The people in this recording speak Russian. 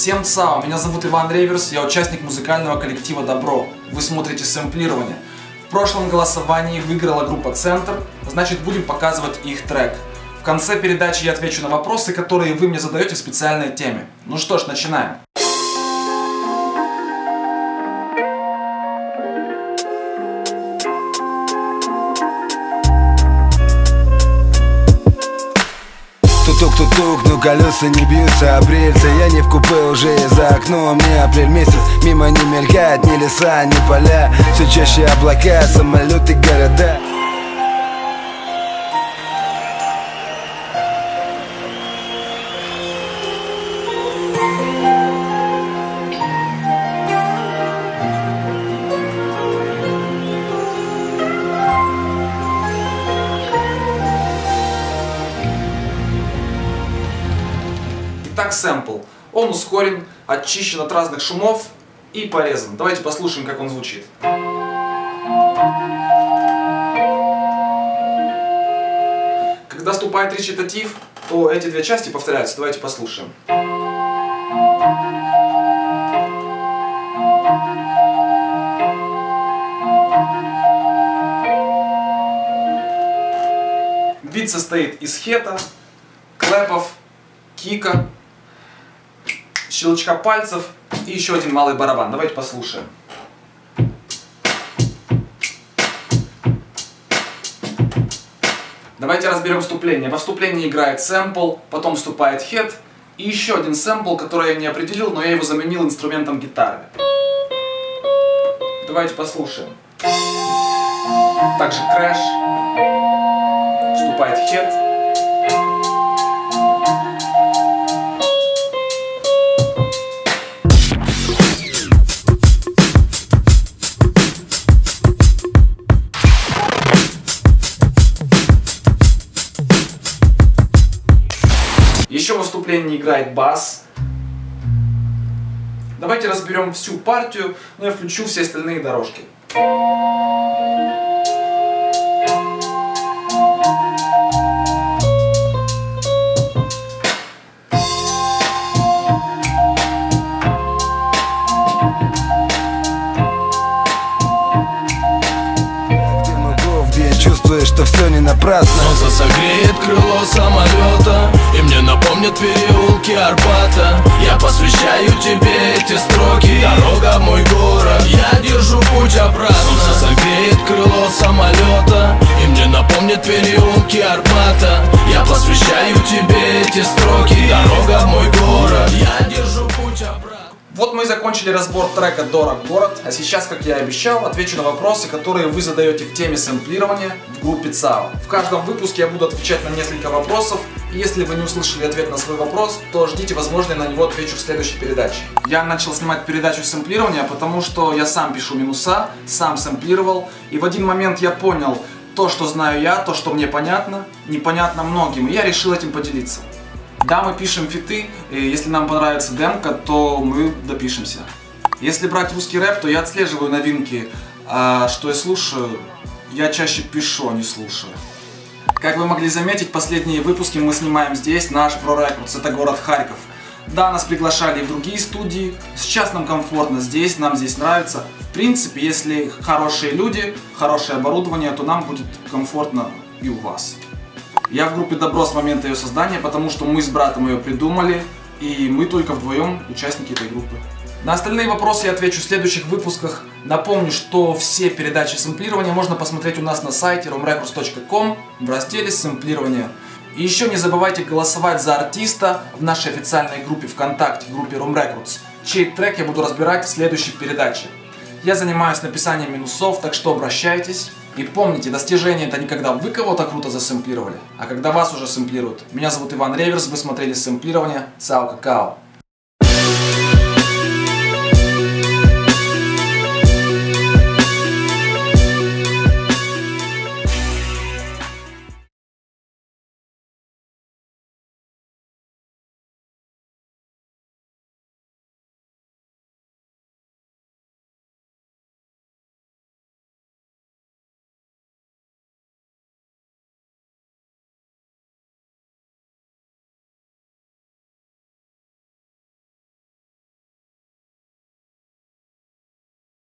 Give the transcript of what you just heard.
Всем ЦАО, меня зовут Иван Реверс, я участник музыкального коллектива Добро. Вы смотрите «Сэмплирование». В прошлом голосовании выиграла группа «Центр», значит, будем показывать их трек. В конце передачи я отвечу на вопросы, которые вы мне задаете в специальной теме. Ну что ж, начинаем. Тук-тук-тук, но колеса не бьются, апрельцы. Я не в купе, уже за окном, не апрель месяц. Мимо не мелькает ни леса, ни поля. Все чаще облака, самолеты, города. Итак, сэмпл. Он ускорен, очищен от разных шумов и порезан. Давайте послушаем, как он звучит. Когда вступает речитатив, то эти две части повторяются. Давайте послушаем. Бит состоит из хета, клэпов, кика, щелчка пальцев и еще один малый барабан. Давайте послушаем. Давайте разберем вступление. Во вступлении играет сэмпл, потом вступает хет и еще один сэмпл, который я не определил, но я его заменил инструментом гитары. Давайте послушаем. Также крэш, вступает хет. Еще во вступлении играет бас. Давайте разберем всю партию, но я включу все остальные дорожки. Что все не напрасно. Солнце согреет крыло самолета, и мне напомнят переулки Арбата. Я посвящаю тебе эти строки, дорога мой город, я держу путь обратно. Солнце согреет крыло самолета, и мне напомнят переулки Арбата. Я посвящаю тебе эти строки, дорога мой город, я держу путь обратно. Вот мы и закончили разбор трека «Дорог Город», а сейчас, как я и обещал, отвечу на вопросы, которые вы задаете в теме сэмплирования в группе ЦАО. В каждом выпуске я буду отвечать на несколько вопросов, и если вы не услышали ответ на свой вопрос, то ждите, возможно, я на него отвечу в следующей передаче. Я начал снимать передачу сэмплирования, потому что я сам пишу минуса, сам сэмплировал, и в один момент я понял то, что знаю я, то, что мне понятно, непонятно многим, и я решил этим поделиться. Да, мы пишем фиты, и если нам понравится демка, то мы допишемся. Если брать русский рэп, то я отслеживаю новинки, а что я слушаю, я чаще пишу, а не слушаю. Как вы могли заметить, последние выпуски мы снимаем здесь, наш Room Records, это город Харьков. Да, нас приглашали в другие студии, сейчас нам комфортно здесь, нам здесь нравится. В принципе, если хорошие люди, хорошее оборудование, то нам будет комфортно и у вас. Я в группе Добро с момента ее создания, потому что мы с братом ее придумали, и мы только вдвоем участники этой группы. На остальные вопросы я отвечу в следующих выпусках. Напомню, что все передачи сэмплирования можно посмотреть у нас на сайте roomrecords.com в разделе «Сэмплирование». И еще не забывайте голосовать за артиста в нашей официальной группе ВКонтакте, группе Room Records, чей трек я буду разбирать в следующей передаче. Я занимаюсь написанием минусов, так что обращайтесь. И помните, достижение — это не когда вы кого-то круто засэмплировали, а когда вас уже сэмплируют. Меня зовут Иван Реверс, вы смотрели «Сэмплирование». Цао-какао.